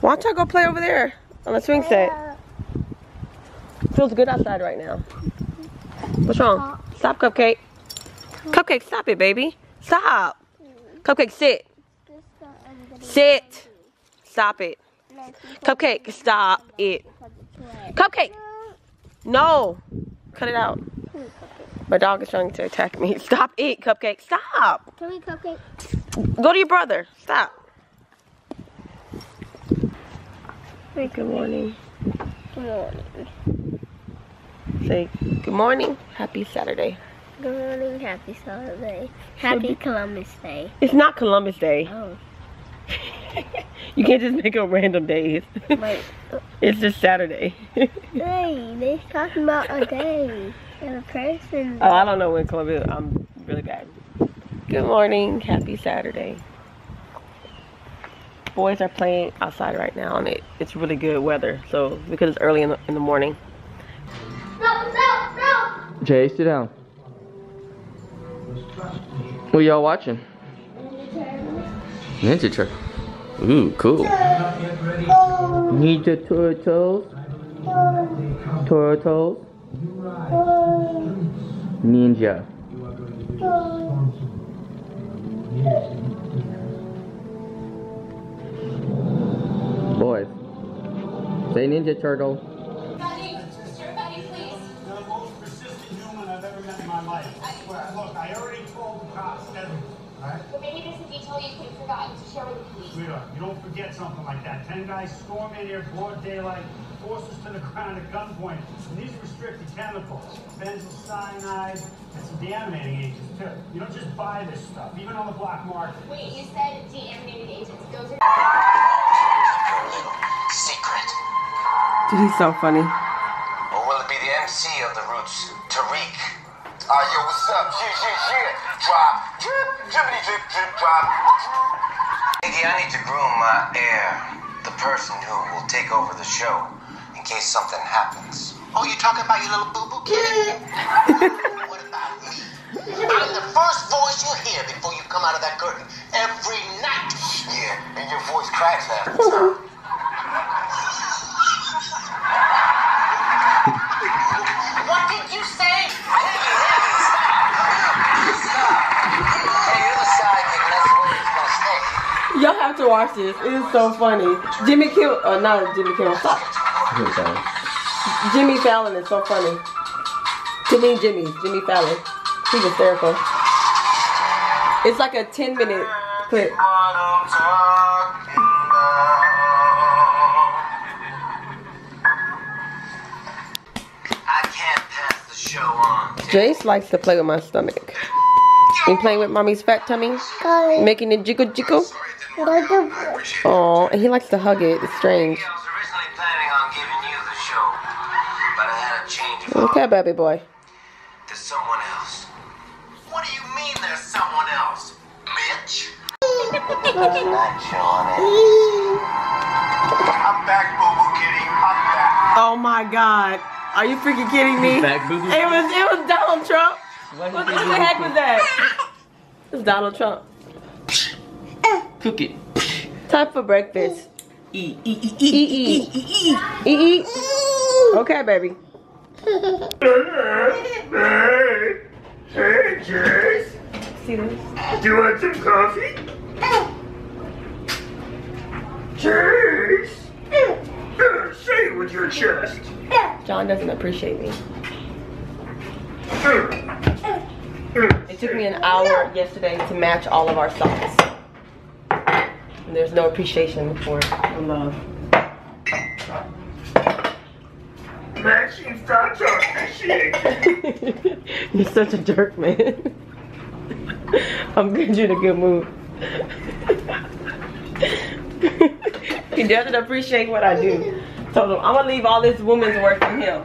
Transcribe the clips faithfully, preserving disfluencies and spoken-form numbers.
Why don't y'all go play over there on the swing set? Feels good outside right now. What's wrong? Stop, Cupcake. Cupcake, stop it, baby. Stop. Cupcake, sit. Sit. Stop it. Cupcake, stop it. Cupcake. No. Cut it out. My dog is trying to attack me. Stop it, Cupcake. Stop. Can we, Cupcake? Go to your brother. Stop. Hey, good morning. Good morning. Say good morning. Happy Saturday. Good morning. Happy Saturday. Happy Columbus Day. It's not Columbus Day. Oh. You can't just make up random days. Wait. It's just Saturday. Hey, they're talking about a day and a person. Oh, I don't know when Columbus is. I'm really bad. Good morning. Happy Saturday. Boys are playing outside right now, and it, it's really good weather. So because it's early in the, in the morning. No, no, no. Jay, sit down. What y'all watching? Ninja Turtles. Ooh, cool. Ninja Turtles. Turtles. Ninja. Boys, say Ninja Turtle. You don't forget something like that. Ten guys storm in here, broad daylight, force us to the ground at gunpoint. And these restricted chemicals, benzocyanide, and some deanimating agents too. You don't just buy this stuff, even on the black market. Wait, you said deanimating agents. Those are secret. Dude, he's so funny. Or will it be the M C of the Roots, Tariq? Ah, uh, yo, what's up? Shit, shit, shit. Drop, drip, drippity, drip, drip, drop. I need to groom my heir, the person who will take over the show in case something happens. Oh, you talking about your little boo-boo kid? What about me? I'm the first voice you hear before you come out of that curtain every night. Yeah, and your voice cracks half the time. What did you say? Y'all have to watch this. It is so funny. Jimmy Kimmel, uh, not Jimmy Kimmel. Stop. Jimmy Fallon is so funny. To me, Jimmy, Jimmy Fallon. He's hysterical. It's like a ten minute clip. I can't pass the show on. Jace likes to play with my stomach. Been playing with mommy's fat tummy, making it jiggle jiggle. Oh, and he likes to hug it. It's strange. I was originally planning on giving you the show, but I had a change of heart. Okay, baby boy. There's someone else. What do you mean there's someone else, bitch? I'm not showing it. I'm back, boo boo kitty. I'm back. Oh my God, are you freaking kidding me? Back, boo -boo. It was it was Donald Trump. What, what the heck was that? It's Donald Trump. Cook it. Time for breakfast. Eat, eat, eat, eat, eat, eat, eat, eat. Okay, baby. Hey, Jess. See this? Do you want some coffee? Jess. Say it with your chest. John doesn't appreciate me. It took me an hour yesterday to match all of our socks. And there's no appreciation for love. Matching socks are appreciated. You're such a jerk, man. I'm good, you're in a good mood. He doesn't appreciate what I do. Told him, I'm gonna leave all this woman's work for him.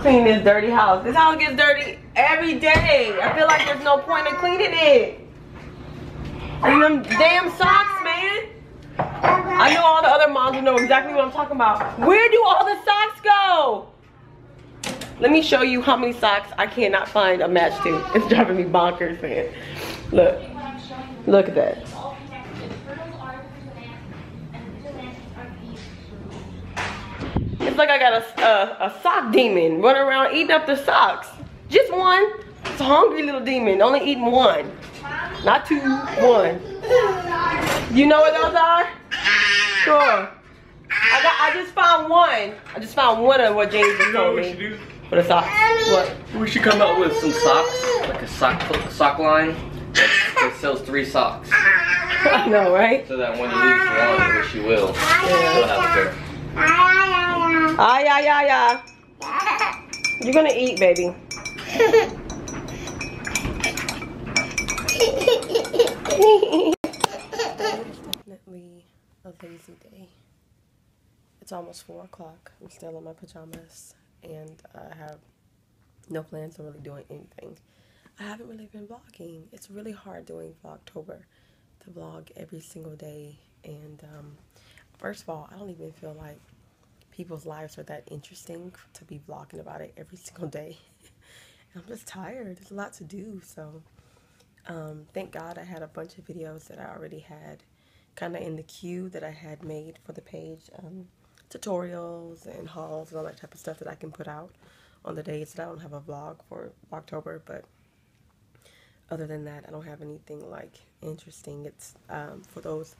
Clean this dirty house. This house gets dirty every day. I feel like there's no point in cleaning it. And them damn socks, man. I know all the other moms will know exactly what I'm talking about. Where do all the socks go? Let me show you how many socks I cannot find a match to. It's driving me bonkers, man. Look. Look at that. like I got a, a, a sock demon running around eating up the socks. Just one. It's a hungry little demon, only eating one. Not two, one. You know what those are? Sure. I got. I just found one. I just found one of what James was told me. What a sock. What? We should come up with some socks, like a sock sock line that sells three socks. I know, right? So that when you leave Toronto, which you will, yeah. You'll have a pair. Ah yeah yeah yeah. You're gonna eat, baby. Definitely a lazy day. It's almost four o'clock. I'm still in my pajamas, and I have no plans on really doing anything. I haven't really been vlogging. It's really hard doing Vlogtober to vlog every single day, and um, first of all, I don't even feel like people's lives are that interesting to be vlogging about it every single day. I'm just tired. There's a lot to do, so um, thank God I had a bunch of videos that I already had kind of in the queue that I had made for the page. Um, tutorials and hauls and all that type of stuff that I can put out on the days that I don't have a vlog for October. But other than that, I don't have anything like interesting. It's um, for those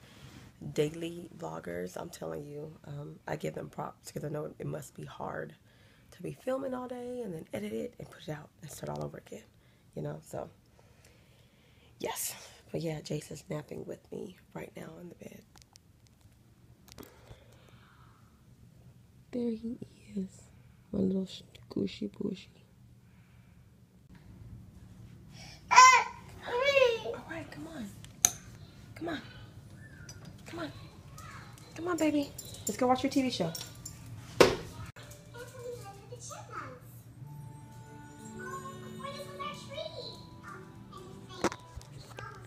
daily vloggers, I'm telling you, um, I give them props because I know it must be hard to be filming all day and then edit it and put it out and start all over again, you know. So yes, but yeah, Jason's napping with me right now in the bed. There he is, my little squishy booshy. All right, come on, come on, come on, come on, baby. Let's go watch your T V show.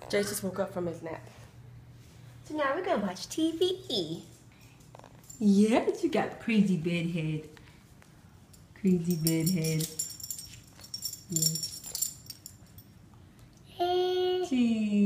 Jace just woke up from his nap. So now we're gonna watch T V. Yeah, you got crazy bedhead. Crazy bedhead. Yeah. Hey. Gee.